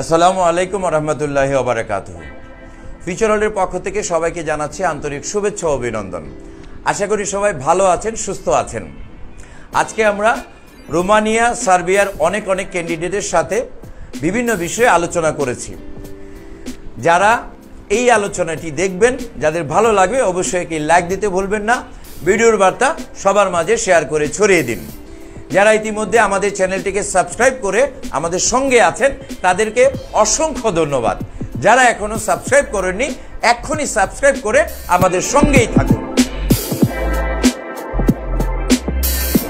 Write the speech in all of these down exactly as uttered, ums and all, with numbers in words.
আসসালামু আলাইকুম ওয়া রাহমাতুল্লাহি ওয়া বারাকাতুহু। ফিউচার ওয়ার্ল্ডের পক্ষ থেকে সবাইকে জানাচ্ছি আন্তরিক শুভেচ্ছা ও অভিনন্দন। আশা করি সবাই ভালো আছেন, সুস্থ আছেন। আজকে আমরা রোমানিয়া, সার্বিয়ার অনেক অনেক ক্যান্ডিডেটের সাথে বিভিন্ন বিষয়ে আলোচনা করেছি। যারা এই আলোচনাটি দেখবেন, যাদের ভালো লাগবে অবশ্যই কি লাইক দিতে ভুলবেন না। ভিডিওর বার্তা সবার মাঝে শেয়ার করে ছড়িয়ে দিন। যারা ইতিমধ্যে আমাদের চ্যানেলটিকে সাবস্ক্রাইব করে আমাদের সঙ্গে আছেন তাদেরকে অসংখ্য ধন্যবাদ। যারা এখনও সাবস্ক্রাইব করেননি, এখনই সাবস্ক্রাইব করে আমাদের সঙ্গেই থাকুন।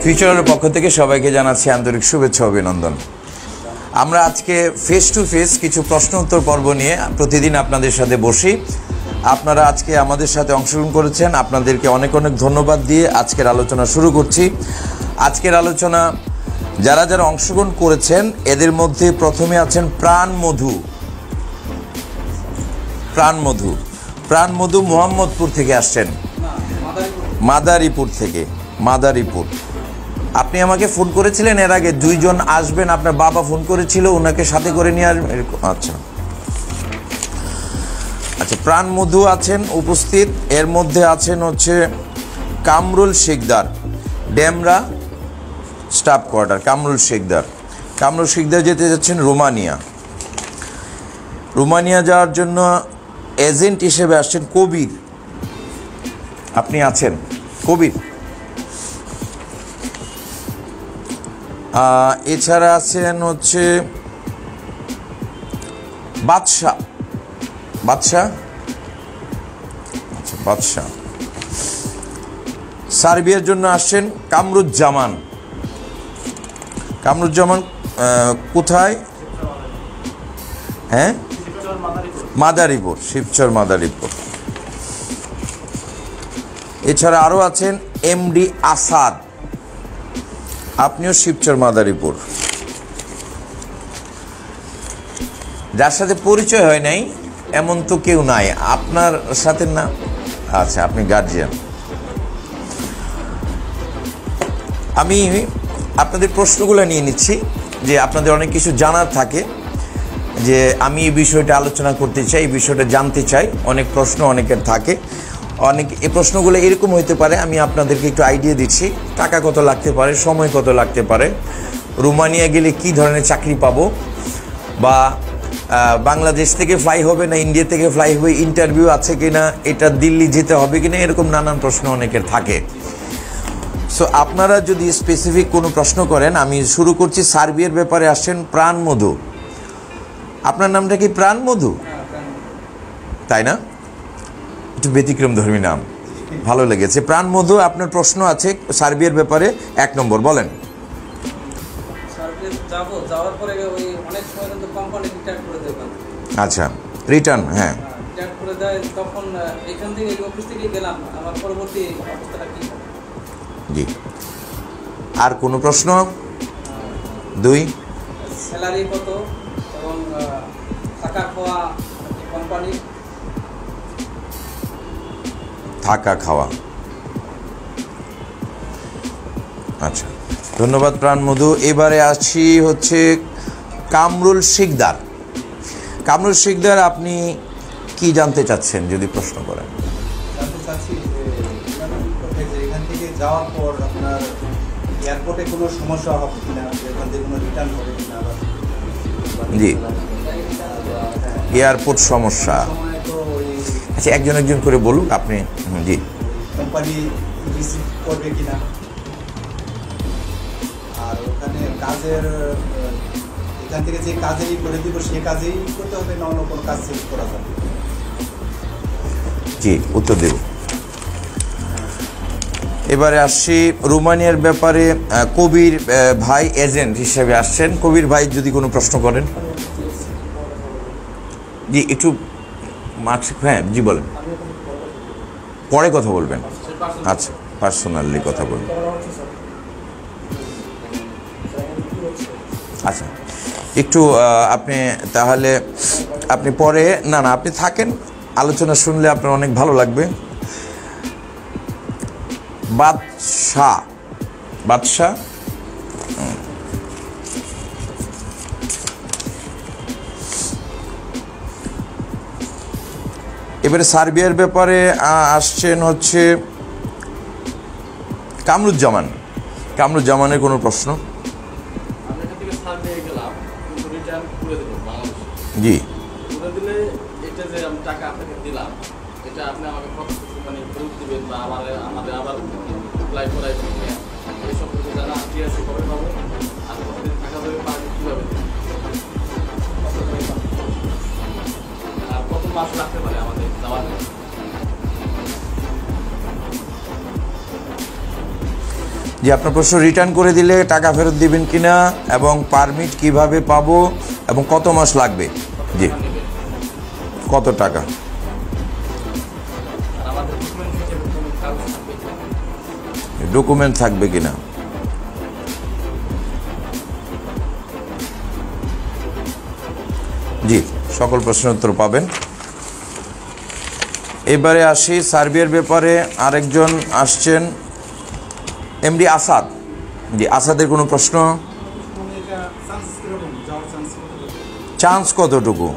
ফিউচারের পক্ষ থেকে সবাইকে জানাচ্ছি আন্তরিক শুভেচ্ছা অভিনন্দন। আমরা আজকে ফেস টু ফেস কিছু প্রশ্ন উত্তর পর্ব নিয়ে প্রতিদিন আপনাদের সাথে বসি। আপনারা আজকে আমাদের সাথে অংশগ্রহণ করেছেন, আপনাদেরকে অনেক অনেক ধন্যবাদ দিয়ে আজকের আলোচনা শুরু করছি। আজকের আলোচনা যারা যারা অংশগ্রহণ করেছেন এদের মধ্যে প্রথমে আছেন প্রাণমধু। প্রাণমধু প্রাণমধু মোহাম্মদপুর থেকে আসছেন, মাদারীপুর থেকে। মাদারীপুর, আপনি আমাকে ফোন করেছিলেন এর আগে, দুইজন আসবেন, আপনার বাবা ফোন করেছিল, ওনাকে সাথে করে নিয়ে আসবেন। আচ্ছা আচ্ছা, প্রাণমধু আছেন উপস্থিত। এর মধ্যে আছেন হচ্ছে কামরুল শিকদার, ডেমরা স্টাফ কোয়ার্টার। কামরুল শিকদার কামরুল শিকদার যেতে যাচ্ছেন রোমানিয়া। রোমানিয়া যাওয়ার জন্য এজেন্ট হিসেবে আসছেন কবির। আপনি আছেন কবির। এছাড়া আছেন হচ্ছে বাদশাহ। বাদশাহ আচ্ছা, বাদশাহ সার্বিয়ার জন্য আসছেন কামরুজ্জামান। কামরুজ্জামান কোথায়? হ্যাঁ, মাদারীপুর, শিবচর মাদারীপুর। এছাড়া আরও আছেন এমডি আসাদ, আপনিও শিবচর মাদারীপুর। যার সাথে পরিচয় হয় নাই এমন তো কেউ নাই আপনার সাথে? না, আচ্ছা, আপনি গার্জিয়ান। আমি আপনাদের প্রশ্নগুলো নিয়ে নিচ্ছি, যে আপনাদের অনেক কিছু জানার থাকে, যে আমি এই বিষয়টা আলোচনা করতে চাই, এই বিষয়টা জানতে চাই। অনেক প্রশ্ন অনেকের থাকে, অনেক এই প্রশ্নগুলো এরকম হইতে পারে। আমি আপনাদেরকে একটু আইডিয়া দিচ্ছি, টাকা কত লাগতে পারে, সময় কত লাগতে পারে, রোমানিয়া গেলে কি ধরনের চাকরি পাবো, বা বাংলাদেশ থেকে ফ্লাই হবে না ইন্ডিয়া থেকে ফ্লাই হবে, ইন্টারভিউ আছে কি না, এটা দিল্লি যেতে হবে কি না, এরকম নানান প্রশ্ন অনেকের থাকে। সো আপনারা যদি স্পেসিফিক কোনো প্রশ্ন করেন, আমি শুরু করছি। সার্বিয়ার ব্যাপারে আসছেন প্রাণমধু। আপনার নামটা কি প্রাণমধু? তাই না? একটু ব্যতিক্রম ধর্মী নাম, ভালো লেগেছে। প্রাণমধু, আপনার প্রশ্ন আছে সার্বিয়ার ব্যাপারে, এক নম্বর বলেন। আচ্ছা, রিটার্ন। হ্যাঁ, জি। আর কোনো প্রশ্ন? দুই, স্যালারি কত এবং থাকা খাওয়া কোম্পানি। থাকা খাওয়া, আচ্ছা, ধন্যবাদ প্রাণমধু। এবারে আসি হচ্ছে কামরুল শিকদার। কামরুল শিকদার, আপনি কি জানতে চাচ্ছেন যদি প্রশ্ন করেন? জানতে চাচ্ছি এখান থেকে যাওয়ার পর আপনার এয়ারপোর্টে কোনো সমস্যা হবে কিনা, এখান থেকে কোনো রিটার্ন হবে কিনা। জি, এয়ারপোর্ট সমস্যা। আচ্ছা, একজন একজন করে বলুন আপনি। জি, কোম্পানি রিসিভ করবে কিনা, আর ওখানে কাজের এখান থেকে যে কাজেই করে দিব সে কাজেই করতে হবে না অন্য কোনো কাজ চেঞ্জ করা যাবে? জি, উত্তর দেব। এবারে আসছি রোমানিয়ার ব্যাপারে, কবির ভাই এজেন্ট হিসেবে আসছেন। কবির ভাই যদি কোনো প্রশ্ন করেন। জি, একটু মার্কস। হ্যাঁ, জি বলেন, পরে কথা বলবেন। আচ্ছা, পার্সোনালি কথা বলবেন। আচ্ছা, একটু আপনি তাহলে আপনি পরে, না না আপনি থাকেন, আলোচনা শুনলে আপনার অনেক ভালো লাগবে। বাদশাহ, বাদশাহ एबारे सार्बियार बेपारे आसछेन होच्छे कामरुज्जामान कामरुज्जामानेर कोनो प्रश्न जी जी आपनार प्रश्न रिटार्न करे दिले टाका फेरत दिबेन किना एबं परमिट किभाबे पाबो एबं कत मास लागबे जी कत टाका डकुमेंट थाकबे किना जी सकल प्रश्न उत्तर पाबेन। एबारे आसि सार्बियार बेपारे आरेकजन आसछेन एमडी आसाद जी आसादेर कोनो प्रश्न चान्स कतटुकू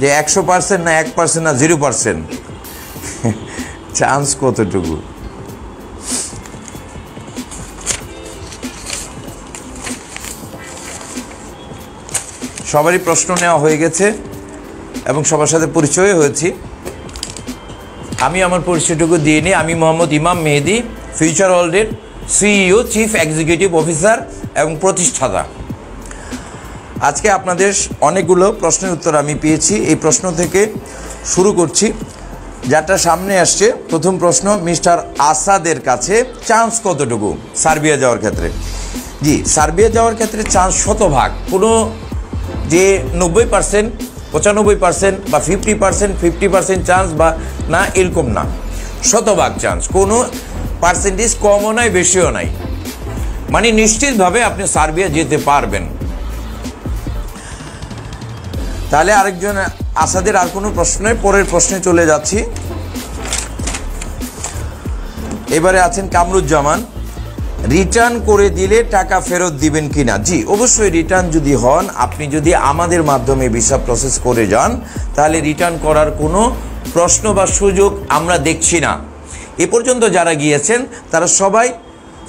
जे एकशो पार्सेंट ना एक पार्सेंट ना जिरो पार्सेंट चान्स कतटुकू सबारই प्रश्न নেওয়া হয়ে গেছে এবং সবার সাথে পরিচয় হয়েছে। আমি আমার পরিচয়টুকু দিয়ে নিই। আমি মোহাম্মদ ইমাম মেহেদি ফিউচার ওয়ার্ল্ডের सीईओ चीफ एक्सिक्यूटिव ऑफिसर एवं प्रतिष्ठाता। आज के आपनादेर अनेकगुलो प्रश्न उत्तर आमी पेयेछि। ए प्रश्न थेके शुरू करछि जाटा सामने आसछे। प्रथम प्रश्न मिस्टर आसादेर काछे चान्स कतटुकू सार्बिया जाओयार क्षेत्रे जी सार्बिया जाओयार क्षेत्रे चान्स शतभाग कोनो जे नब्बे पार्सेंट पचानब्बे पार्सेंट बा fifty percent fifty percent chance बा ना एरकम ना शतभाग चान्स कोनो पार्सेंटेज कमो नाई बेशिओ नाई माने निश्चित भावे आपनी सार्बिया जेते पारबेन। ताहले आरेकजन आसादेर आर कोनो प्रश्न परेर प्रश्ने चले जाच्छी। एबारे आছেন কামরুজ্জামান रिटार्न करे दिले टाका फेरत दिबेन किना जी अवश्यई रिटार्न जदि हन आपनी जदि आमादेर माध्यमे भिसा प्रसेस करे जान ताहले रिटार्न करार कोनो प्रश्न बा सुयोग आमरा देखछि ना। ए पर्यन्त जारा गियेछेन तारा सबाई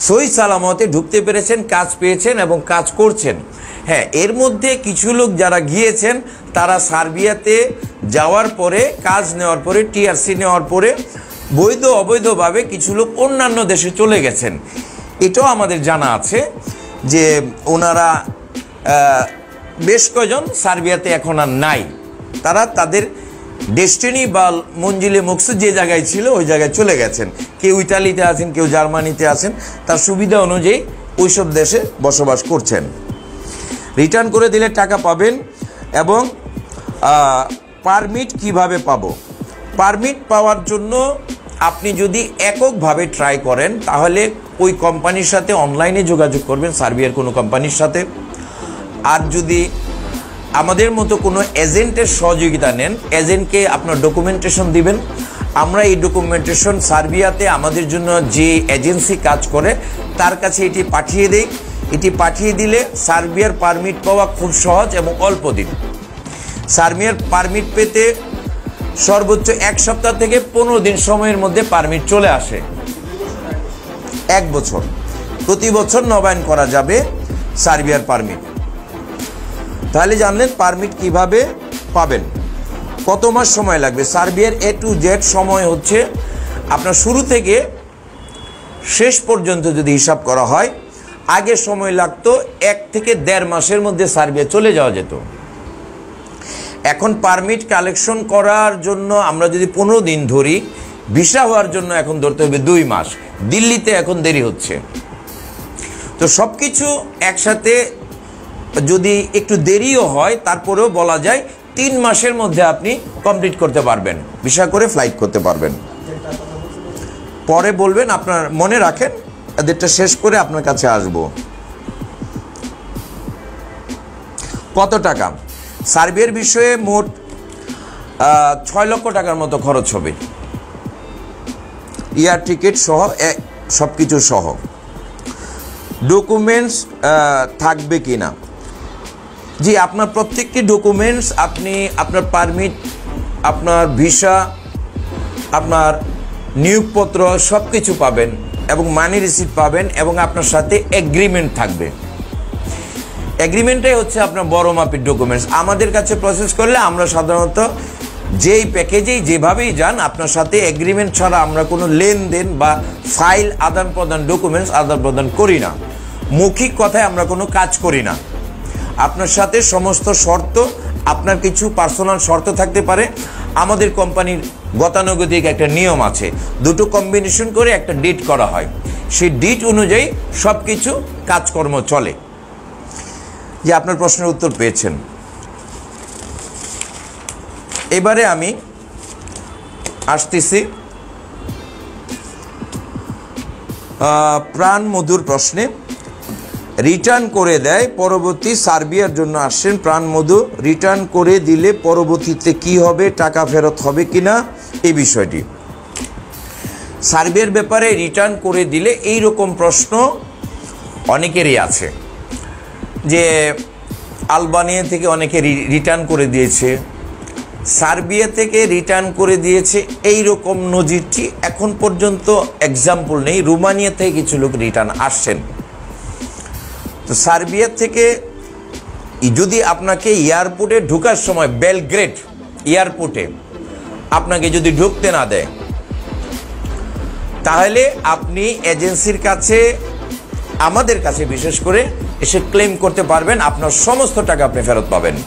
सही सालामते ढुकते पेरेछेन काज पेयेछेन एबं काज करछेन। हाँ एर मध्ये किछु लोक जारा गियेछेन तारा सार्बियाते जावार परे काज नेवार परे टीआरसी नेवार परे बैध अबैधभावे किछु लोक अन्यान्य देशे चले गेछेन। एटाओ आमादेर जाना आछे जे ओनारा बेश कयजन सार्बियाते एखन आर नाई तारा तादेर डेस्टिनी बाल मंजिले मकसूद जे जगह छिलो ओई जगह चले गेছেন। केउ इटालीते आছেন केउ जार्मानीते आছেন तार सुविधा अनुयायी ओई सब देशे बसबास करছেন। रिटार्न करे दिले टाका पाबेन एबं परमिट किभाबे पाबो परमिट पाওয়ার জন্য আপনি যদি এককভাবে ট্রাই করেন তাহলে ওই কোম্পানির সাথে অনলাইনে যোগাযোগ করবেন সার্বিয়ার কোনো কোম্পানির সাথে। আর যদি आमादेर मतो कोनो एजेंटेर सहयोगिता नेन एजेंट के आपनार डकुमेंटेशन दिबेन। आमरा एई डकुमेंटेशन सार्बियाते आमादेर जोन्नो जे एजेंसि काज करे तार काछे एटी पाठिये देई। एटी पाठिये दिले सार्बियार परमिट पावा खूब सहज एबं अल्प दिन। सार्बियार परमिट पेते सर्वोच्च एक सप्ताह थेके पंद्रह दिन समयेर मध्ये परमिट चले आसे। एक बछर प्रति बछर नबायन करा जाबे सार्बियार परमिट। ताहले जानलेन परमिट किभाबे पाबेन कत मास समय लागबे सार्बियार ए टू जेड समय होच्छे आपनार शुरू थेके शेष पर्यन्त जदि हिसाब करा हय आगे समय लागतो एक थेके देढ़ मासेर मध्ये सार्बिया चले जाओया जेतो। एखन परमिट कालेक्शन करार जोन्नो आमरा जदि पंद्रह दिन धरि भिसा होवार जोन्नो एखन धरते हबे दुई मास दिल्लीते एखन देरी होच्छे। तो सबकिছু एकसाथे যদি একটু দেরিও হয় তারপরেও বলা যায় তিন মাসের মধ্যে আপনি কমপ্লিট করতে পারবেন ভিসা করে ফ্লাইট করতে পারবেন। পরে বলবেন আপনার মনে রাখেন এদেরটা শেষ করে আপনার কাছে আসব। কত টাকা সার্বিয়ার বিষয়ে মোট ছয় লক্ষ টাকার মতো খরচ হবে এয়ার টিকিট সহ সবকিছু সহ। ডকুমেন্টস থাকবে কিনা जी आपनर प्रत्येक डकुमेंट्स अपनी आपनर परमिट आपनर भिसा आपनार नियोगपत्र सबकिछु पाबेन एबं मानी रिसिप्ट पाबेन एबं आपनार साथे एग्रीमेंट थाकबे। एग्रीमेंटाई होच्छे आपनार बड़ो मापेर डकुमेंट्स। आमादेर काछे प्रसेस करले आमरा साधारणत जेई पैकेजेई जेभाबेई जान आपनार साथे एग्रीमेंट छाड़ा आमरा कोनो लेनदेन बा फाइल आदान प्रदान डकुमेंट्स आदान प्रदान करी ना। मौखिक कथाय आमरा कोनो काज करी ना। आपनार साथे समस्त शर्त आपनार किछु पार्सोनाल शर्त थाकते पारे। आमादेर कोम्पानिर गतानुगतिक एक नियम आछे, दुटो कम्बिनेशन करे एक डेट करा हय, सेई डेट अनुयायी सबकिछु काजकर्म चले। ये आपनार प्रश्नेर उत्तर पेयेछेन। एबारे आमी आसतेछि प्राण मधुर प्रश्ने। रिटार्न करे देय परवर्ती सार्बियार जोन्नो आसेन प्राण मधु, रिटार्न करे दिले परवर्तीते की होबे, टाका फेरत होबे किना ए विषयटी सार्बियार ब्यापारे रिटार्न करे दिले एई रकम प्रश्न अनेकेरই आछे जे आलबानिया थेके अनेके रिटार्न करे दिएछे, सार्बिया थेके रिटार्न करे दिएछे, एई रकम नजिरटी एखन पर्यन्त एग्जाम्पल नेই। रोमानिया थेके किछु लोक रिटार्न आसेन। तो सार्बिया थेके यदि आपनाके एयरपोर्टे ढोकार समय बेलग्रेड एयरपोर्टे आपनाके यदि ढुकते ना दे ताहले आपनी एजेंसिर काछे आमादेर काछे विशेष करे एसे क्लेम करते पारबेन, आपनार समस्त टाका आपनि फेरत पाबेन।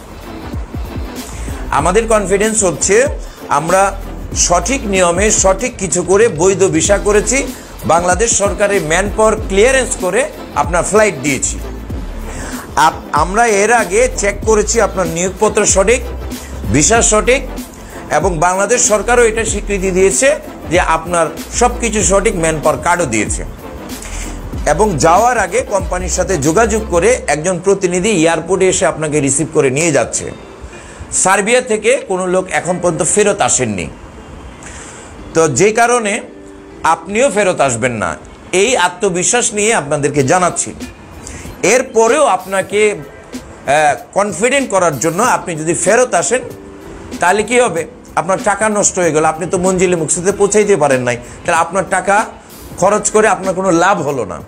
आमादेर कन्फिडेंस होच्छे आमरा सठिक नियमे सठिक किछु करे बैध भिसा करेछि, बांग्लादेश सरकारे मैन पावर क्लियरेंस करे अपना फ्लाइट दिएछि। आप आमरा एर आगे चेक करेछि अपना नियोगपत्र सठिक, भिसा सठिक एवं बांग्लादेश सरकारो एटा स्वीकृति दिएছে যে আপনার সবকিছু সঠিক, ম্যান পাওয়ার কার্ডও দিয়েছে। এবং যাওয়ার আগে কোম্পানির সাথে যোগাযোগ করে একজন প্রতিনিধি এয়ারপোর্টে এসে আপনাকে রিসিভ করে নিয়ে যাচ্ছে। সার্বিয়া থেকে কোনো লোক এখন পর্যন্ত ফেরত আসেননি, তো যে কারণে আপনিও ফেরত আসবেন না, এই আত্মবিশ্বাস নিয়ে আপনাদেরকে জানাচ্ছি। এরপরেও আপনাকে কনফিডেন্ট করার জন্য আপনি যদি ফেরত আসেন তাহলে কি হবে, আপনার টাকা নষ্ট হয়ে গেল, আপনি তো মঞ্জিলে মুকসিদে পৌঁছাইতে পারেন নাই, তাহলে আপনার টাকা খরচ করে আপনার কোনো লাভ হলো না।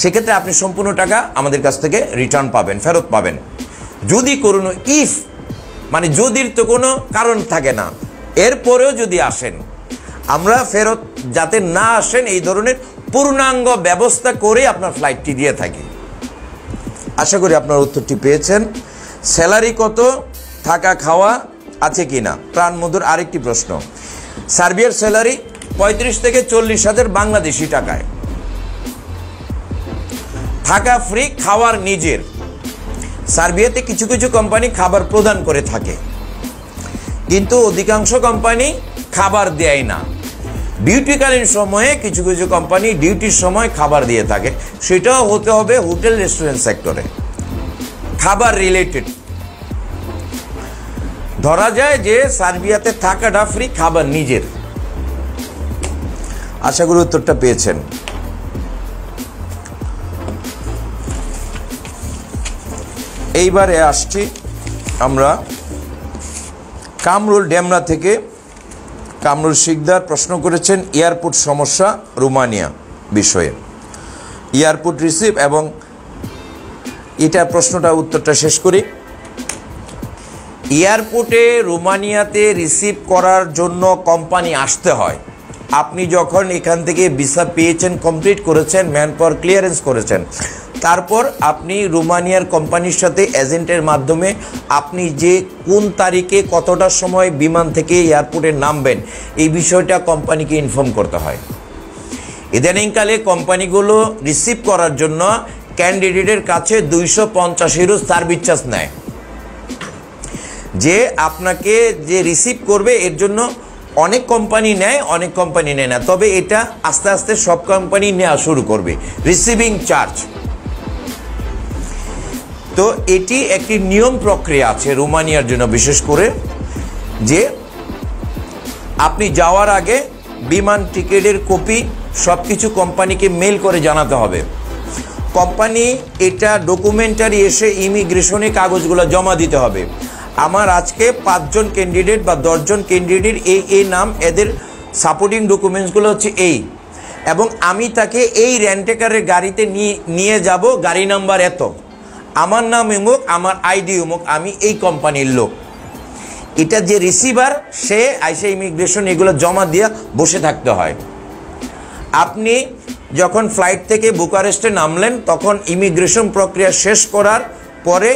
সেক্ষেত্রে আপনি সম্পূর্ণ টাকা আমাদের কাছ থেকে রিটার্ন পাবেন, ফেরত পাবেন। যদি কোনো ইফ মানে যদির তো কোনো কারণ থাকে না, এরপরেও যদি আসেন আমরা ফেরত যাতে না আসেন এই ধরনের পূর্ণাঙ্গ ব্যবস্থা করে আপনার ফ্লাইটটি দিয়ে থাকি। আশা করি আপনার উত্তরটি পেয়েছেন। স্যালারি কত, থাকা খাওয়া আছে কিনা, প্রাণ মধুর আরেকটি প্রশ্ন। সার্বিয়ার স্যালারি পঁয়ত্রিশ থেকে চল্লিশ হাজার বাংলাদেশি টাকায়, থাকা ফ্রি, খাওয়ার নিজের। সার্বিয়াতে কিছু কিছু কোম্পানি খাবার প্রদান করে থাকে কিন্তু অধিকাংশ কোম্পানি খাবার দেয় না। ডিউটিকালীন সময়ে কিছু কিছু কোম্পানি ডিউটির সময় খাবার দিয়ে থাকে, সেটাও হতে হবে হোটেল রেস্টুরেন্ট সেক্টরে খাবার রিলেটেড। ধরা যায় যে সার্বিয়াতে থাকাটা ফ্রি, খাবার নিজের। আশা করি উত্তরটা পেয়েছেন। এইবারে আসছি আমরা কামরুল ডেমরা থেকে। কামরুল শিকদার প্রশ্ন করেছেন এয়ারপোর্ট সমস্যা রোমানিয়া বিষয়ে, এয়ারপোর্ট রিসিভ এবং এটা প্রশ্নটা উত্তরটা শেষ করি। এয়ারপোর্টে রোমানিয়াতে রিসিভ করার জন্য কোম্পানি আসতে হয়। আপনি যখন এখান থেকে ভিসা পেয়েছেন, কমপ্লিট করেছেন, ম্যান পাওয়ার ক্লিয়ারেন্স করেছেন, তারপর আপনি রোমানিয়ার কোম্পানির সাথে এজেন্টের মাধ্যমে আপনি যে কোন তারিখে কতটার সময় বিমান থেকে এয়ারপোর্টে নামবেন এই বিষয়টা কোম্পানিকে ইনফর্ম করতে হয়। ইদানিংকালে কোম্পানিগুলো রিসিভ করার জন্য ক্যান্ডিডেটের কাছে দুইশো পঞ্চাশ ইউরো সার্ভিস চার্জ নেয়, যে আপনাকে যে রিসিভ করবে এর জন্য অনেক কোম্পানি নেয়, অনেক কোম্পানি নেয় না। তবে এটা আস্তে আস্তে সব কোম্পানি নেওয়া শুরু করবে রিসিভিং চার্জ। তো এটি একটি নিয়ম প্রক্রিয়া আছে রোমানিয়ার জন্য, বিশেষ করে যে আপনি যাওয়ার আগে বিমান টিকিটের কপি সব কিছু কোম্পানিকে মেল করে জানাতে হবে। কোম্পানি এটা ডকুমেন্টারি এসে ইমিগ্রেশনে কাগজগুলো জমা দিতে হবে। আমার আজকে পাঁচজন ক্যান্ডিডেট বা দশজন ক্যান্ডিডেট এই এই নাম এদের সাপোর্টিং ডকুমেন্টসগুলো হচ্ছে এই এবং আমি তাকে এই রেন্টেকারের গাড়িতে নিয়ে যাব গাড়ি নাম্বার এত আমার নাম ইমুক আমার আইডি ইমুক আমি এই কোম্পানির লোক এটা যে রিসিভার সে আইসে ইমিগ্রেশন এগুলো জমা দিয়ে বসে থাকতে হয় আপনি যখন ফ্লাইট থেকে বুকারেস্টে নামলেন তখন ইমিগ্রেশন প্রক্রিয়া শেষ করার পরে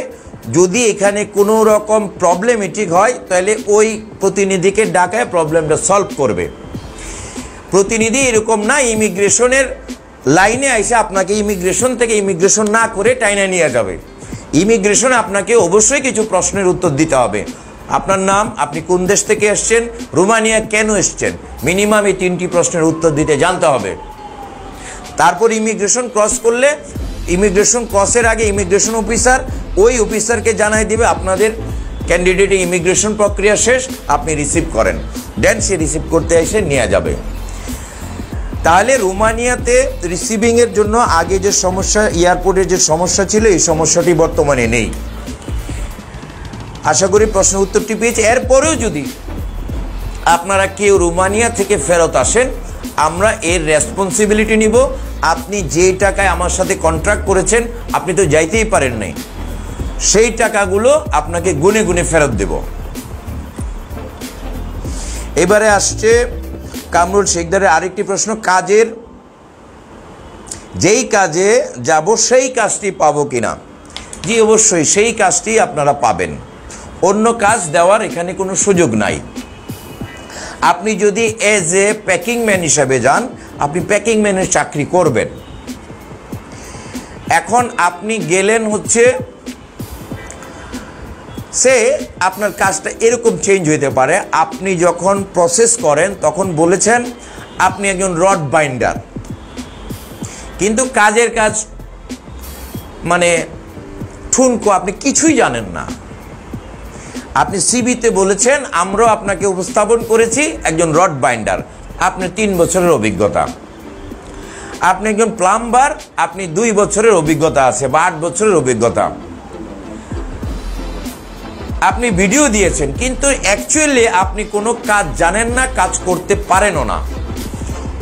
যদি এখানে কোনো রকম প্রবলেমেটিক হয় তাহলে ওই প্রতিনিধিকে ডাকায় প্রবলেমটা সলভ করবে প্রতিনিধি এরকম না ইমিগ্রেশনের লাইনে এসে আপনাকে ইমিগ্রেশন থেকে ইমিগ্রেশন না করে টাইনা নিয়ে যাবে ইমিগ্রেশন আপনাকে অবশ্যই কিছু প্রশ্নের উত্তর দিতে হবে আপনার নাম আপনি কোন দেশ থেকে আসছেন রোমানিয়া কেন আসছেন মিনিমাম এই তিনটি প্রশ্নের উত্তর দিতে জানতে হবে তারপর ইমিগ্রেশন ক্রস করলে ইমিগ্রেশন ক্রসের আগে ইমিগ্রেশন অফিসার ওই অফিসারকে জানাই দিবে আপনাদের ক্যান্ডিডেটের ইমিগ্রেশন প্রক্রিয়া শেষ আপনি রিসিভ করেন দেন সে রিসিভ করতে এসে নিয়ে যাবে তাহলে রোমানিয়াতে রিসিভিংয়ের জন্য আগে যে সমস্যা এয়ারপোর্টের যে সমস্যা ছিল এই সমস্যাটি বর্তমানে নেই আশা করি প্রশ্ন উত্তরটি পেয়েছি এরপরেও যদি আপনারা কেউ রোমানিয়া থেকে ফেরত আসেন আমরা এর রেসপন্সিবিলিটি নিব আপনি যে টাকায় আমার সাথে কন্ট্রাক্ট করেছেন আপনি তো যাইতেই পারেন নাই সেই টাকাগুলো আপনাকে গুনে গুনে ফেরত দেব এবারে আসছে কামরুল শেখদারের আরেকটি প্রশ্ন কাজের যেই কাজে যাব সেই কাজটি পাবো কিনা জি অবশ্যই সেই কাজটি আপনারা পাবেন অন্য কাজ দেওয়ার এখানে কোনো সুযোগ নাই আপনি যদি এজ এ প্যাকিং ম্যান হিসাবে যান আপনি প্যাকিং ম্যানের চাকরি করবেন এখন আপনি গেলেন হচ্ছে সে আপনার কাজটা এরকম চেঞ্জ হতে পারে আপনি যখন প্রসেস করেন তখন বলেছেন আপনি একজন রড বাইন্ডার কিন্তু কাজের কাজ মানে ঠুনকো আপনি কিছুই জানেন না আপনি সিবিতে বলেছেন আমরাও আপনাকে উপস্থাপন করেছি একজন রড বাইন্ডার আপনি তিন বছরের অভিজ্ঞতা আপনি একজন প্লাম্বার আপনি দুই বছরের অভিজ্ঞতা আছে বা আট বছরের অভিজ্ঞতা আপনি ভিডিও দিয়েছেন কিন্তু অ্যাকচুয়ালি আপনি কোনো কাজ জানেন না কাজ করতে পারেনও না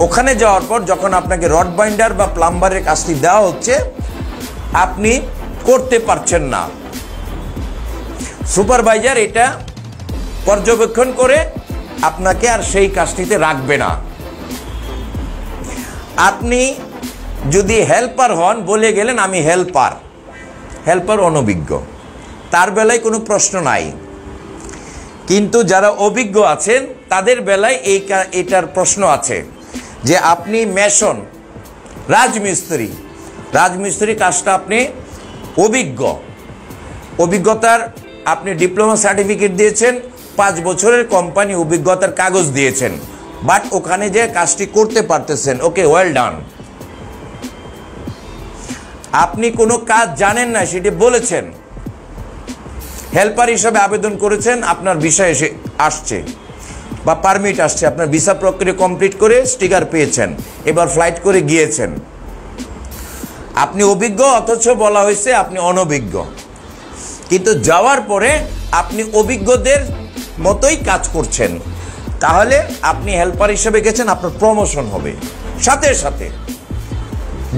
ওখানে যাওয়ার পর যখন আপনাকে রড বাইন্ডার বা প্লাম্বারের কাজটি দেওয়া হচ্ছে আপনি করতে পারছেন না সুপারভাইজার এটা পর্যবেক্ষণ করে আপনাকে আর সেই কাজটিতে রাখবে না আপনি যদি হেল্পার হন বলে গেলেন আমি হেল্পার হেল্পার অনভিজ্ঞ তার বেলায় কোনো প্রশ্ন নাই কিন্তু যারা অভিজ্ঞ আছেন তাদের বেলায় এই এটার প্রশ্ন আছে যে আপনি মেশন রাজমিস্ত্রি রাজমিস্ত্রি কাজটা আপনি অভিজ্ঞ অভিজ্ঞতার আপনি ডিপ্লোমা সার্টিফিকেট দিয়েছেন পাঁচ বছরের কোম্পানি অভিজ্ঞতার কাগজ দিয়েছেন বাট ওখানে যে কাজটি করতে পারতেছেন ওকে ওয়েল ডান আপনি কোনো কাজ জানেন না সেটি বলেছেন হেল্পার হিসাবে আবেদন করেছেন আপনার ভিসা এসে আসছে বা পারমিট আসছে আপনার ভিসা প্রক্রিয়া কমপ্লিট করে স্টিকার পেয়েছেন এবার ফ্লাইট করে গিয়েছেন আপনি অভিজ্ঞ অথচ বলা হয়েছে আপনি অনভিজ্ঞ কিন্তু যাওয়ার পরে আপনি অভিজ্ঞদের মতোই কাজ করছেন তাহলে আপনি হেল্পার হিসেবে গেছেন আপনার প্রমোশন হবে সাথে সাথে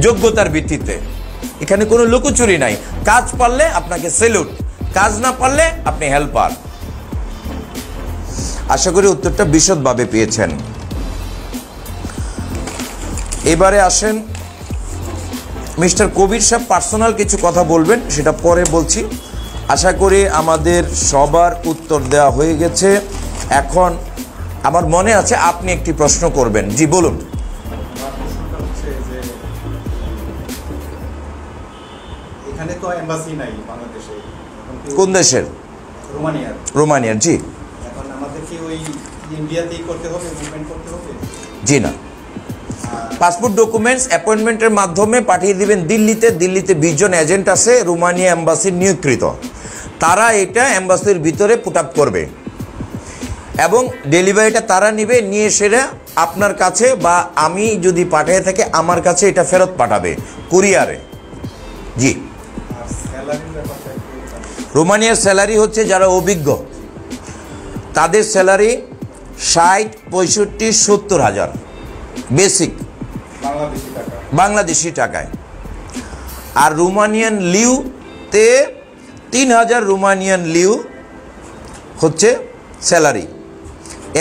যোগ্যতার ভিত্তিতে এখানে কোনো লুকোচুরি নাই কাজ পারলে আপনাকে স্যালুট কাজ না পারলে আপনি হেল্পার আশা করি উত্তরটা বিশদভাবে পেয়েছেন এবারে আসেন মিস্টার কবির সাহেব পার্সোনাল কিছু কথা বলবেন সেটা পরে বলছি আশা করি আমাদের সবার উত্তর দেওয়া হয়ে গেছে এখন আমার মনে আছে আপনি একটি প্রশ্ন করবেন জি বলুন এখানে তো এমবাসি নাই বাংলাদেশে কোন দেশের রোমানিয়ার রোমানিয়ার জি এখন আমাদের কি ওই ইন্ডিয়াতেই করতে হবে মুভমেন্ট করতে হবে জি না পাসপোর্ট ডকুমেন্টস অ্যাপয়েন্টমেন্টের মাধ্যমে পাঠিয়ে দিবেন দিল্লিতে দিল্লিতে বিশ জন এজেন্ট আছে রোমানিয়া এম্বাসির নিয়োগকৃত তারা এটা এম্বাসির ভিতরে পুট আপ করবে এবং ডেলিভারিটা তারা নেবে নিয়ে সেটা আপনার কাছে বা আমি যদি পাঠিয়ে থাকি আমার কাছে এটা ফেরত পাঠাবে কুরিয়ারে জি রোমানিয়ার স্যালারি হচ্ছে যারা অভিজ্ঞ তাদের স্যালারি ষাট পঁয়ষট্টি সত্তর হাজার বেসিক বাংলাদেশি টাকা বাংলাদেশি টাকায়। আর রোমানিয়ান লিউতে তিন হাজার রোমানিয়ান লিউ হচ্ছে স্যালারি,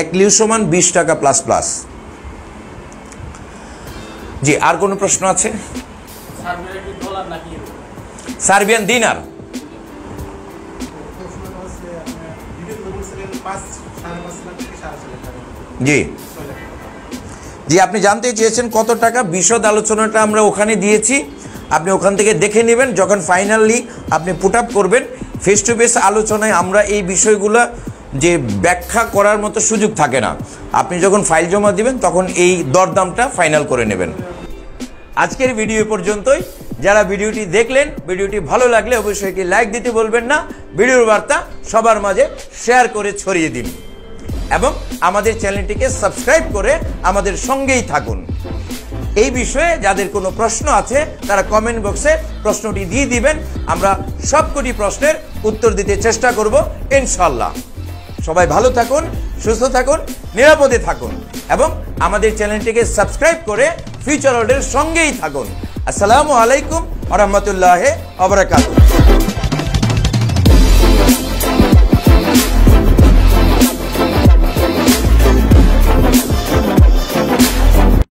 এক লিউ সমান বিশ টাকা প্লাস প্লাস। জি আর কোনো প্রশ্ন আছে? সার্বিয়ান দিনার জি জি আপনি জানতে চেয়েছেন কত টাকা, বিশদ আলোচনাটা আমরা ওখানে দিয়েছি, আপনি ওখান থেকে দেখে নেবেন। যখন ফাইনালি আপনি পুট আপ করবেন ফেস টু ফেস আলোচনায় আমরা এই বিষয়গুলো যে ব্যাখ্যা করার মতো সুযোগ থাকে না, আপনি যখন ফাইল জমা দিবেন তখন এই দরদামটা ফাইনাল করে নেবেন। আজকের ভিডিও পর্যন্তই। যারা ভিডিওটি দেখলেন, ভিডিওটি ভালো লাগলে অবশ্যই কি লাইক দিতে বলবেন না, ভিডিওর বার্তা সবার মাঝে শেয়ার করে ছড়িয়ে দিন এবং আমাদের চ্যানেলটিকে সাবস্ক্রাইব করে আমাদের সঙ্গেই থাকুন। এই বিষয়ে যাদের কোনো প্রশ্ন আছে তারা কমেন্ট বক্সে প্রশ্নটি দিয়ে দিবেন, আমরা সবকটি প্রশ্নের উত্তর দিতে চেষ্টা করব ইনশাল্লাহ। সবাই ভালো থাকুন, সুস্থ থাকুন, নিরাপদে থাকুন এবং আমাদের চ্যানেলটিকে সাবস্ক্রাইব করে ফিউচার ওয়ার্ল্ডের সঙ্গেই থাকুন। আসসালামু আলাইকুম ওয়া রাহমাতুল্লাহি ওয়া বারাকাতুহু।